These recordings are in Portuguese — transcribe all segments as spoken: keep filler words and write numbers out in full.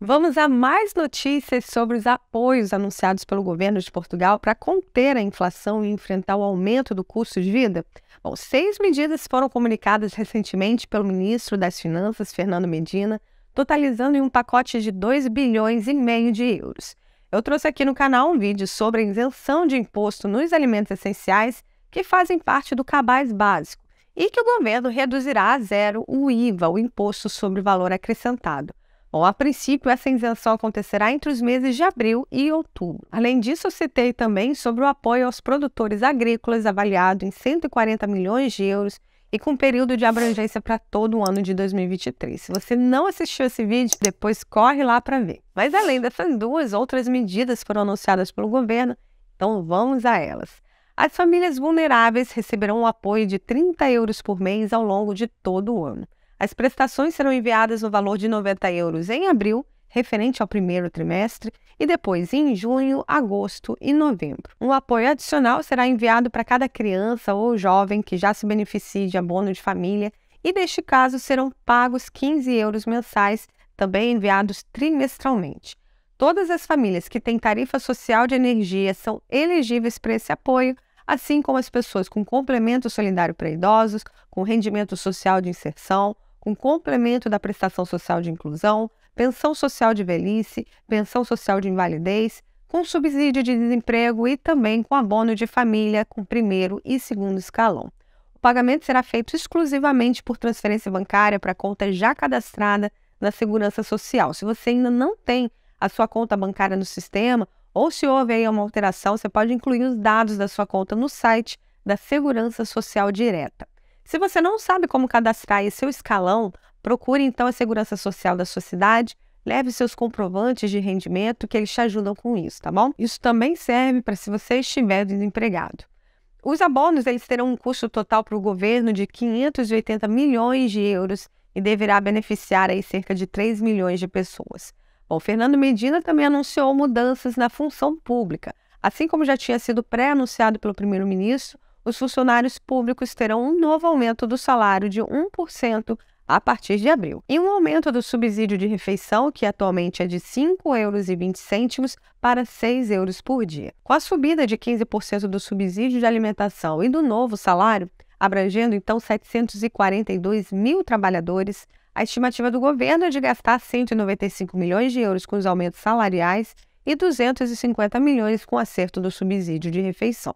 Vamos a mais notícias sobre os apoios anunciados pelo governo de Portugal para conter a inflação e enfrentar o aumento do custo de vida. Bom, seis medidas foram comunicadas recentemente pelo ministro das Finanças, Fernando Medina, totalizando em um pacote de dois bilhões e meio de euros. Eu trouxe aqui no canal um vídeo sobre a isenção de imposto nos alimentos essenciais que fazem parte do cabaz básico e que o governo reduzirá a zero o I V A, o Imposto sobre Valor Acrescentado. Bom, a princípio, essa isenção acontecerá entre os meses de abril e outubro. Além disso, eu citei também sobre o apoio aos produtores agrícolas, avaliado em cento e quarenta milhões de euros e com período de abrangência para todo o ano de dois mil e vinte e três. Se você não assistiu esse vídeo, depois corre lá para ver. Mas além dessas duas, outras medidas foram anunciadas pelo governo, então vamos a elas. As famílias vulneráveis receberão um apoio de trinta euros por mês ao longo de todo o ano. As prestações serão enviadas no valor de noventa euros em abril, referente ao primeiro trimestre, e depois em junho, agosto e novembro. Um apoio adicional será enviado para cada criança ou jovem que já se beneficie de abono de família e, neste caso, serão pagos quinze euros mensais, também enviados trimestralmente. Todas as famílias que têm tarifa social de energia são elegíveis para esse apoio, assim como as pessoas com complemento solidário para idosos, com rendimento social de inserção, com complemento da prestação social de inclusão, pensão social de velhice, pensão social de invalidez, com subsídio de desemprego e também com abono de família com primeiro e segundo escalão. O pagamento será feito exclusivamente por transferência bancária para a conta já cadastrada na Segurança Social. Se você ainda não tem a sua conta bancária no sistema, ou se houve aí uma alteração, você pode incluir os dados da sua conta no site da Segurança Social Direta. Se você não sabe como cadastrar esse seu escalão, procure então a Segurança Social da sua cidade, leve seus comprovantes de rendimento que eles te ajudam com isso, tá bom? Isso também serve para se você estiver desempregado. Os abonos eles terão um custo total para o governo de quinhentos e oitenta milhões de euros e deverá beneficiar aí cerca de três milhões de pessoas. Bom, Fernando Medina também anunciou mudanças na função pública. Assim como já tinha sido pré-anunciado pelo primeiro-ministro, os funcionários públicos terão um novo aumento do salário de um por cento a partir de abril. E um aumento do subsídio de refeição, que atualmente é de cinco euros e vinte para seis euros por dia. Com a subida de quinze por cento do subsídio de alimentação e do novo salário, abrangendo então setecentos e quarenta e dois mil trabalhadores, a estimativa do governo é de gastar cento e noventa e cinco milhões de euros com os aumentos salariais e duzentos e cinquenta milhões com o acerto do subsídio de refeição.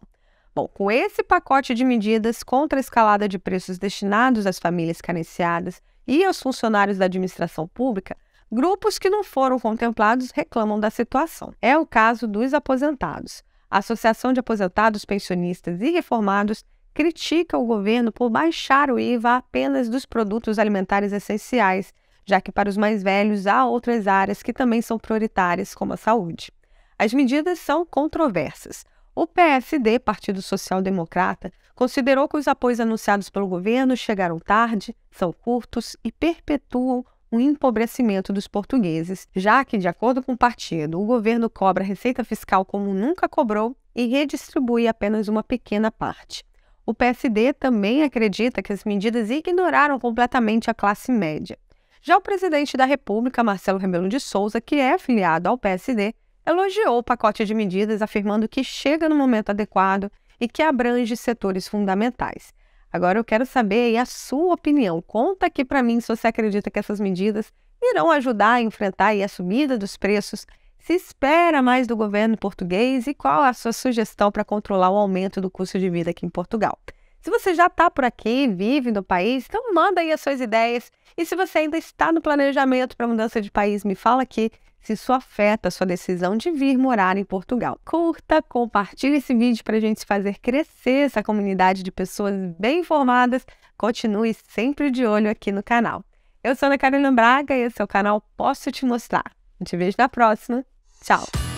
Bom, com esse pacote de medidas contra a escalada de preços destinados às famílias carenciadas e aos funcionários da administração pública, grupos que não foram contemplados reclamam da situação. É o caso dos aposentados. A Associação de Aposentados, Pensionistas e Reformados critica o governo por baixar o I V A apenas dos produtos alimentares essenciais, já que para os mais velhos há outras áreas que também são prioritárias, como a saúde. As medidas são controversas. O P S D, Partido Social Democrata, considerou que os apoios anunciados pelo governo chegaram tarde, são curtos e perpetuam o empobrecimento dos portugueses, já que, de acordo com o partido, o governo cobra receita fiscal como nunca cobrou e redistribui apenas uma pequena parte. O P S D também acredita que as medidas ignoraram completamente a classe média. Já o presidente da República, Marcelo Rebelo de Sousa, que é afiliado ao P S D, elogiou o pacote de medidas, afirmando que chega no momento adequado e que abrange setores fundamentais. Agora eu quero saber a sua opinião. Conta aqui para mim se você acredita que essas medidas irão ajudar a enfrentar a subida dos preços, se espera mais do governo português e qual é a sua sugestão para controlar o aumento do custo de vida aqui em Portugal. Se você já está por aqui, vive no país, então manda aí as suas ideias. E se você ainda está no planejamento para mudança de país, me fala aqui se isso afeta a sua decisão de vir morar em Portugal. Curta, compartilhe esse vídeo para a gente fazer crescer essa comunidade de pessoas bem informadas. Continue sempre de olho aqui no canal. Eu sou Ana Carolina Braga e esse é o canal Posso Te Mostrar. Eu te vejo na próxima. Tchau!